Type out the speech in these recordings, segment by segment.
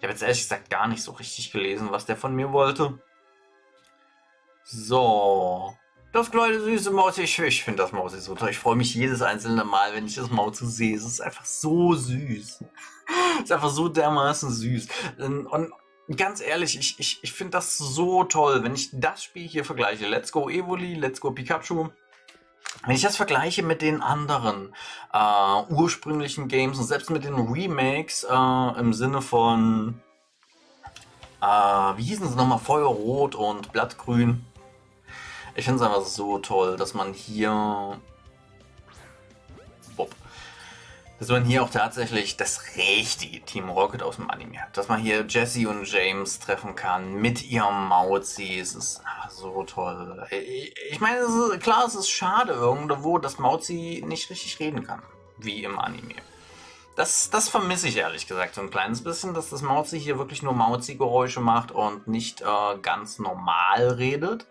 Ich habe jetzt ehrlich gesagt gar nicht so richtig gelesen, was der von mir wollte. So. Das kleine süße Mauzi, ich finde das Mauzi so toll. Ich freue mich jedes einzelne Mal, wenn ich das Mauzi sehe. Es ist einfach so süß. Es ist einfach so dermaßen süß. Und ganz ehrlich, ich finde das so toll, wenn ich das Spiel hier vergleiche. Let's Go Evoli, Let's Go Pikachu. Wenn ich das vergleiche mit den anderen ursprünglichen Games und selbst mit den Remakes im Sinne von, wie hießen sie nochmal, Feuerrot und Blattgrün. Ich finde es einfach so toll, dass man hier, auch tatsächlich das richtige Team Rocket aus dem Anime hat. Dass man hier Jesse und James treffen kann mit ihrem Mauzi. Es ist so toll. Ich meine, klar, es ist schade irgendwo, dass Mauzi nicht richtig reden kann, wie im Anime. Das vermisse ich ehrlich gesagt so ein kleines bisschen, dass das Mauzi hier wirklich nur Mauzi-Geräusche macht und nicht ganz normal redet.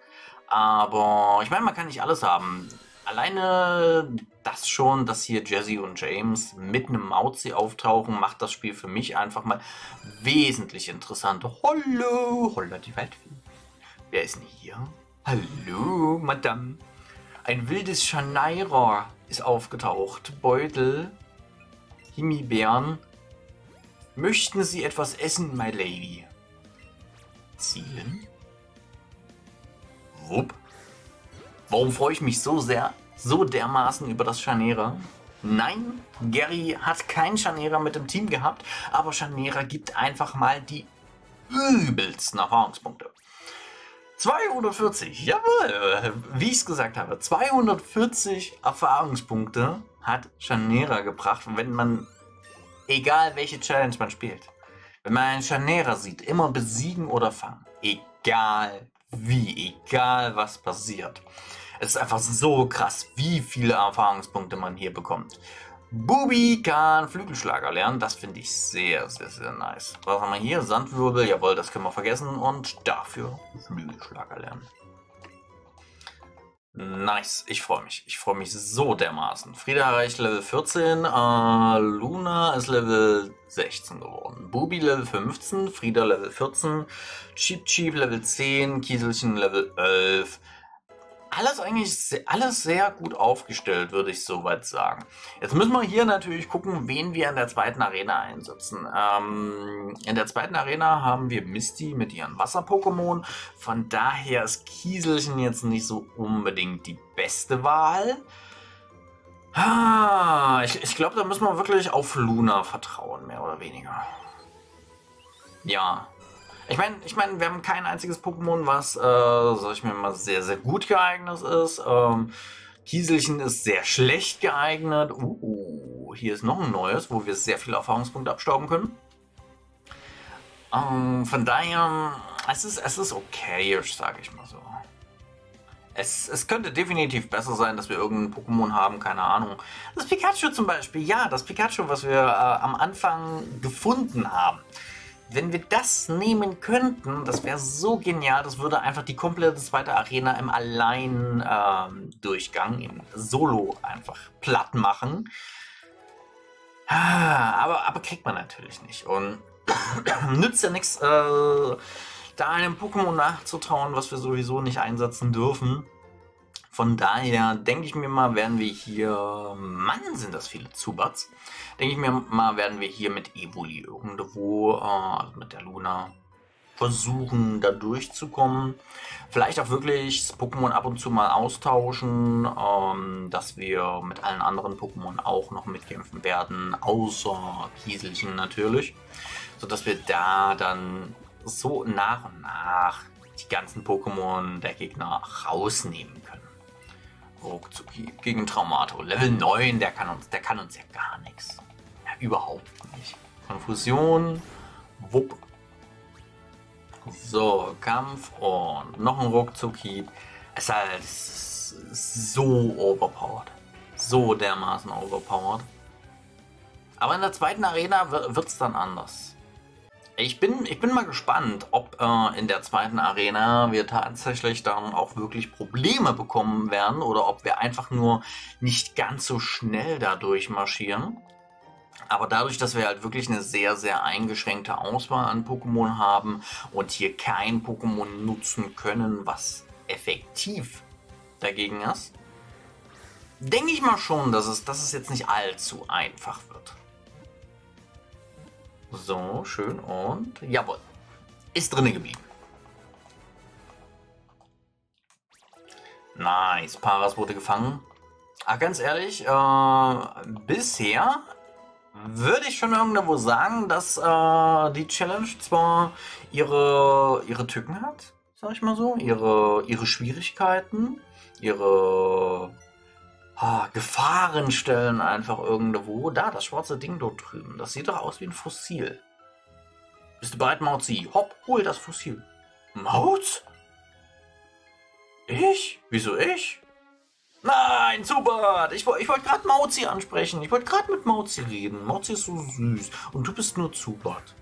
Aber ich meine, man kann nicht alles haben. Alleine das schon, dass hier Jesse und James mit einem Mauzi auftauchen, macht das Spiel für mich einfach mal wesentlich interessanter. Hallo, holla die Waldfee. Wer ist denn hier? Hallo, Madame. Ein wildes Schneierer ist aufgetaucht. Beutel, Himbeeren. Möchten Sie etwas essen, my lady? Zielen? Wupp. Warum freue ich mich so sehr, so dermaßen über das Scharnierer? Nein, Gary hat keinen Scharnierer mit dem Team gehabt, aber Scharnierer gibt einfach mal die übelsten Erfahrungspunkte. 240, jawohl, wie ich es gesagt habe, 240 Erfahrungspunkte hat Scharnierer gebracht, wenn man, egal welche Challenge man spielt, wenn man einen Scharnierer sieht, immer besiegen oder fangen, egal wie, egal was passiert. Es ist einfach so krass, wie viele Erfahrungspunkte man hier bekommt. Bubi kann Flügelschlager lernen. Das finde ich sehr, sehr, sehr nice. Was haben wir hier? Sandwirbel. Jawohl, das können wir vergessen. Und dafür Flügelschlager lernen. Nice. Ich freue mich. Ich freue mich so dermaßen. Frieda erreicht Level 14. Luna ist Level 16 geworden. Bubi Level 15. Frieda Level 14. Cheep Cheep Level 10. Kieselchen Level 11. Alles eigentlich, alles sehr gut aufgestellt, würde ich soweit sagen. Jetzt müssen wir hier natürlich gucken, wen wir in der zweiten Arena einsetzen. In der zweiten Arena haben wir Misty mit ihren Wasser-Pokémon. Von daher ist Kieselchen jetzt nicht so unbedingt die beste Wahl. Ich glaube, da müssen wir wirklich auf Luna vertrauen, mehr oder weniger. Ja. Ich meine, wir haben kein einziges Pokémon, was, sag ich mir mal, sehr, sehr gut geeignet ist. Kieselchen ist sehr schlecht geeignet. Hier ist noch ein neues, wo wir sehr viele Erfahrungspunkte abstauben können. Von daher, es ist okay, sage ich mal so. Es könnte definitiv besser sein, dass wir irgendein Pokémon haben, keine Ahnung. Das Pikachu zum Beispiel, ja, das Pikachu, was wir am Anfang gefunden haben. Wenn wir das nehmen könnten, das wäre so genial, das würde einfach die komplette zweite Arena im Allein-Durchgang, im Solo einfach platt machen. Aber kriegt man natürlich nicht. Und nützt ja nichts, da einem Pokémon nachzutrauen, was wir sowieso nicht einsetzen dürfen. Von daher denke ich mir mal, werden wir hier, Mann, sind das viele Zubats, denke ich mir mal, werden wir hier mit Evoli irgendwo, also mit der Luna, versuchen, da durchzukommen. Vielleicht auch wirklich das Pokémon ab und zu mal austauschen, dass wir mit allen anderen Pokémon auch noch mitkämpfen werden, außer Kieselchen natürlich, sodass wir da dann so nach und nach die ganzen Pokémon der Gegner rausnehmen können. Ruckzucki gegen Traumato. Level 9, der kann uns ja gar nichts. Ja, überhaupt nicht. Konfusion. Wupp. So, Kampf und noch ein Ruckzucki. Es ist halt so overpowered. So dermaßen overpowered. Aber in der zweiten Arena wird es dann anders. Ich bin mal gespannt, ob in der zweiten Arena wir tatsächlich dann auch wirklich Probleme bekommen werden oder ob wir einfach nur nicht ganz so schnell da durchmarschieren. Aber dadurch, dass wir halt wirklich eine sehr, sehr eingeschränkte Auswahl an Pokémon haben und hier kein Pokémon nutzen können, was effektiv dagegen ist, denke ich mal schon, dass es jetzt nicht allzu einfach wird. So, schön und jawohl. Ist drinne geblieben. Nice, Paras wurde gefangen. Ach, ganz ehrlich, bisher würde ich schon irgendwo sagen, dass die Challenge zwar ihre Tücken hat, sag ich mal so, ihre Schwierigkeiten, ihre Gefahrenstellen einfach irgendwo. Da, das schwarze Ding dort drüben, das sieht doch aus wie ein Fossil. Bist du bereit, Mauzi? Hopp, hol das Fossil. Mauz? Ich? Wieso ich? Nein, super! Ich wollte gerade Mauzi ansprechen. Ich wollte gerade mit Mauzi reden. Mauzi ist so süß. Und du bist nur Zubat.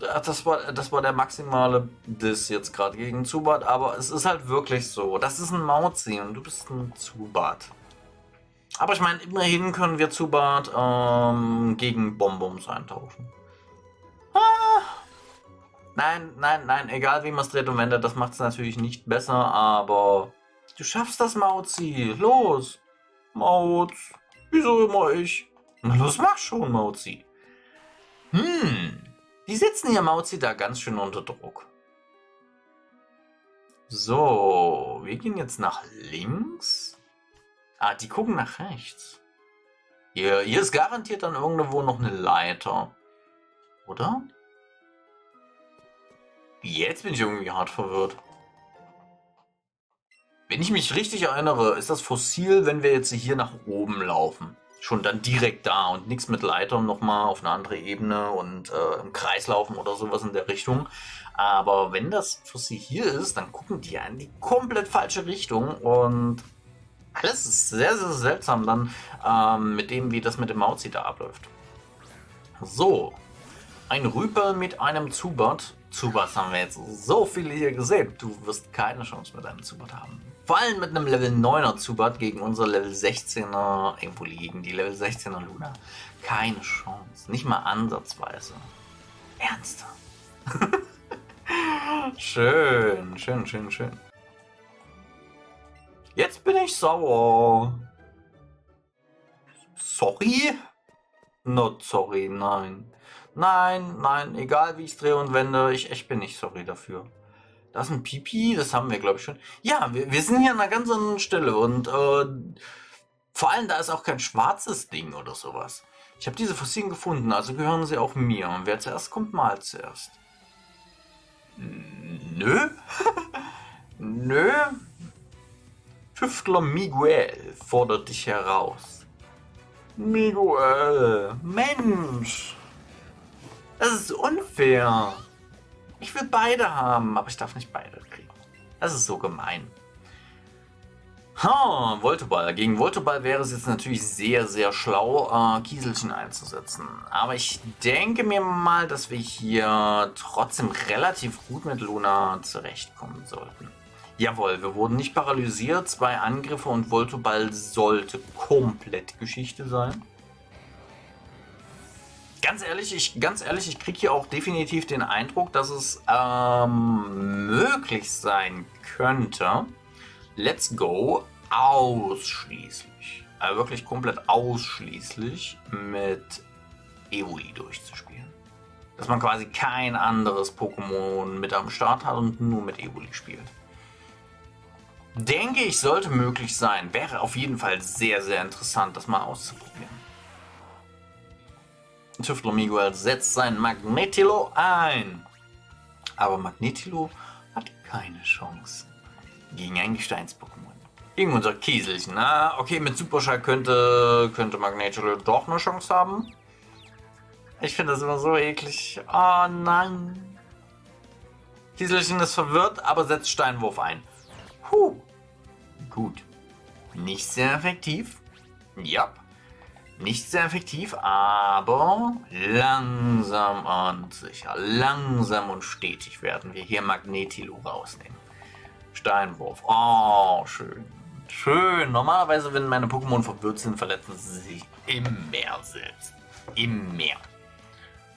Das war der maximale Diss jetzt gerade gegen Zubat, aber es ist halt wirklich so. Das ist ein Mauzi und du bist ein Zubat. Aber ich meine, immerhin können wir Zubat gegen Bonbons eintauschen. Nein, nein, nein, egal wie man es dreht und wendet, das macht es natürlich nicht besser, aber du schaffst das, Mauzi. Los, Mauz. Wieso immer ich? Na los, mach schon, Mauzi. Die setzen hier Mauzi da ganz schön unter Druck. So, wir gehen jetzt nach links. Ah, die gucken nach rechts. Hier ist garantiert dann irgendwo noch eine Leiter. Oder? Jetzt bin ich irgendwie hart verwirrt. Wenn ich mich richtig erinnere, ist das Fossil, wenn wir jetzt hier nach oben laufen, schon dann direkt da und nichts mit Leitern nochmal auf eine andere Ebene und im Kreis laufen oder sowas in der Richtung. Aber wenn das Fossil hier ist, dann gucken die in die komplett falsche Richtung und alles ist sehr, sehr seltsam dann mit dem, wie das mit dem Mauzi da abläuft. So, ein Rüpel mit einem Zubat. Zubats haben wir jetzt so viele hier gesehen. Du wirst keine Chance mit einem Zubat haben. Vor allem mit einem Level 9er Zubat gegen unser Level 16er, irgendwo gegen die Level 16er Luna. Keine Chance. Nicht mal ansatzweise. Ernster. Schön, schön, schön, schön. Jetzt bin ich sauer. Sorry? Not sorry, nein. Nein, nein, egal wie ich drehe und wende, ich bin nicht sorry dafür. Das ist ein Pipi, das haben wir glaube ich schon. Ja, wir sind hier an einer ganz anderen Stelle und vor allem da ist auch kein schwarzes Ding oder sowas. Ich habe diese Fossilien gefunden, also gehören sie auch mir und wer zuerst kommt, malt zuerst. Nö? Nö? Tüftler Miguel fordert dich heraus. Miguel, Mensch! Das ist unfair. Ich will beide haben, aber ich darf nicht beide kriegen. Das ist so gemein. Ha, Voltoball. Gegen Voltoball wäre es jetzt natürlich sehr, sehr schlau, Kieselchen einzusetzen. Aber ich denke mir mal, dass wir hier trotzdem relativ gut mit Luna zurechtkommen sollten. Jawohl, wir wurden nicht paralysiert. 2 Angriffe und Voltoball sollte komplett Geschichte sein. Ganz ehrlich, ich kriege hier auch definitiv den Eindruck, dass es möglich sein könnte, Let's Go ausschließlich, wirklich komplett ausschließlich mit Evoli durchzuspielen. Dass man quasi kein anderes Pokémon mit am Start hat und nur mit Evoli spielt. Denke ich, sollte möglich sein. Wäre auf jeden Fall sehr, sehr interessant, das mal auszuprobieren. Tüftler Miguel setzt sein Magnetilo ein. Aber Magnetilo hat keine Chance gegen ein Gesteins-Pokémon. Gegen unser Kieselchen. Na, okay, mit Superschall könnte Magnetilo doch eine Chance haben. Ich finde das immer so eklig. Oh nein. Kieselchen ist verwirrt, aber setzt Steinwurf ein. Huh. Gut. Nicht sehr effektiv. Ja. Nicht sehr effektiv, aber langsam und sicher, langsam und stetig werden wir hier Magnetilo rausnehmen. Steinwurf, oh schön. Schön. Normalerweise, wenn meine Pokémon verwirrt sind, verletzen sie sich immer selbst. Immer.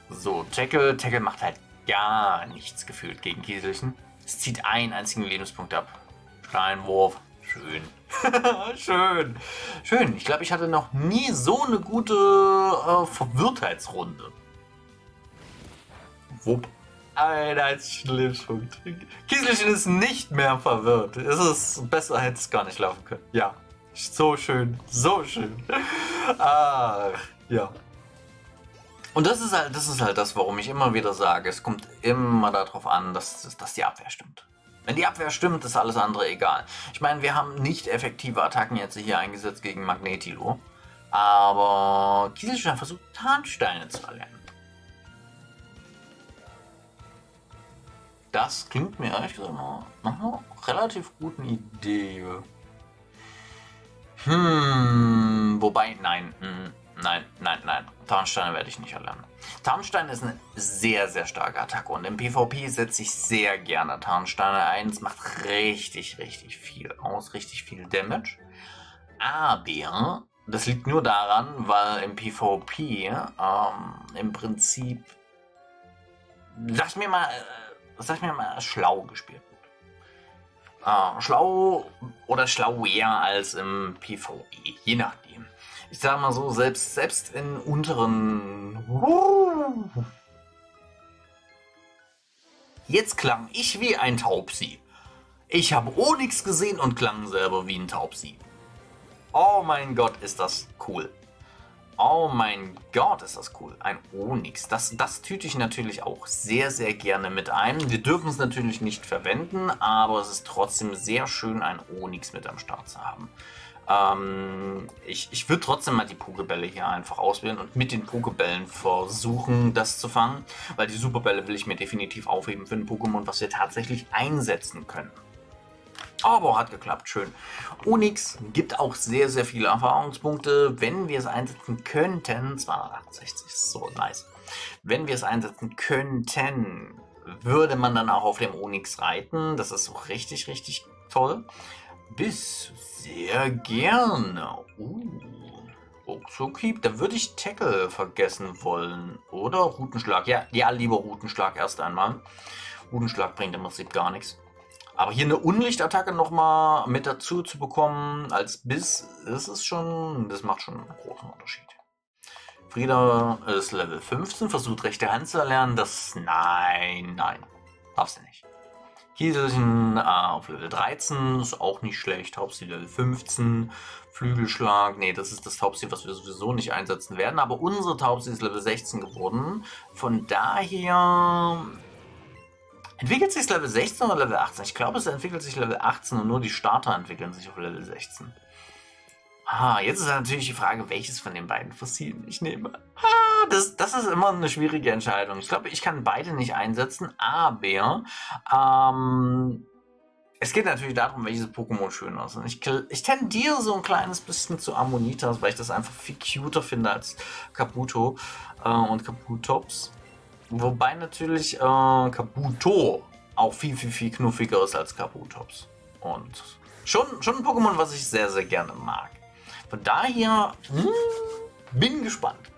So, Tackle. Tackle macht halt gar nichts gefühlt gegen Kieselchen. Es zieht einen einzigen Lebenspunkt ab. Steinwurf. Schön. Schön. Schön. Ich glaube, ich hatte noch nie so eine gute Verwirrtheitsrunde. Wupp. Alter, als Schlimmspunkt. Kieselchen ist nicht mehr verwirrt. Es ist besser, hätte es gar nicht laufen können. Ja. So schön. So schön. Ach, ja. Und das ist halt das, warum ich immer wieder sage, es kommt immer darauf an, dass die Abwehr stimmt. Wenn die Abwehr stimmt, ist alles andere egal. Ich meine, wir haben nicht effektive Attacken jetzt hier eingesetzt gegen Magnetilo. Aber Kieselchen hat versucht, Tarnsteine zu erlernen. Das klingt mir ehrlich gesagt nach einer relativ guten Idee. Wobei, nein. Tarnsteine werde ich nicht erlernen. Tarnstein ist eine sehr, sehr starke Attacke und im PvP setze ich sehr gerne Tarnsteine ein. Es macht richtig, richtig viel aus, richtig viel Damage. Aber das liegt nur daran, weil im PvP im Prinzip, sag mir mal, schlau gespielt wird. Schlau oder schlauer als im PvE, je nachdem. Ich sag mal so, selbst in unteren... Jetzt klang ich wie ein Taubsi. Ich habe Onix gesehen und klang selber wie ein Taubsi. Oh mein Gott, ist das cool. Oh mein Gott, ist das cool. Ein Onix. Das tüte ich natürlich auch sehr, sehr gerne mit ein. Wir dürfen es natürlich nicht verwenden, aber es ist trotzdem sehr schön, ein Onix mit am Start zu haben. Ich würde trotzdem mal die Pokebälle hier einfach auswählen und mit den Pokebällen versuchen, das zu fangen, weil die Superbälle will ich mir definitiv aufheben für ein Pokémon, was wir tatsächlich einsetzen können. Aber hat geklappt, schön. Onix gibt auch sehr, sehr viele Erfahrungspunkte, wenn wir es einsetzen könnten. 268, so nice. Wenn wir es einsetzen könnten, würde man dann auch auf dem Onix reiten. Das ist so richtig, richtig toll. Bis sehr gerne. Ruckzuckieb. Da würde ich Tackle vergessen wollen. Oder Rutenschlag. Ja, lieber Rutenschlag erst einmal. Rutenschlag bringt im Prinzip gar nichts. Aber hier eine Unlichtattacke nochmal mit dazu zu bekommen als Biss, das macht schon einen großen Unterschied. Frieda ist Level 15, versucht rechte Hand zu erlernen. Nein. Darfst du nicht. Kieselchen auf Level 13, ist auch nicht schlecht. Taubsi Level 15, Flügelschlag, nee, das ist das Taubsi, was wir sowieso nicht einsetzen werden. Aber unsere Taubsi ist Level 16 geworden. Von daher entwickelt sich Level 16 oder Level 18? Ich glaube, es entwickelt sich Level 18 und nur die Starter entwickeln sich auf Level 16. Jetzt ist natürlich die Frage, welches von den beiden Fossilen ich nehme. Das ist immer eine schwierige Entscheidung. Ich glaube, ich kann beide nicht einsetzen, aber es geht natürlich darum, welches Pokémon schöner ist. Und ich tendiere so ein kleines bisschen zu Ammonitas, weil ich das einfach viel cuter finde als Kabuto und Kabutops. Wobei natürlich Kabuto auch viel, viel, viel knuffiger ist als Kabutops. Und schon ein Pokémon, was ich sehr, sehr gerne mag. Von daher bin gespannt.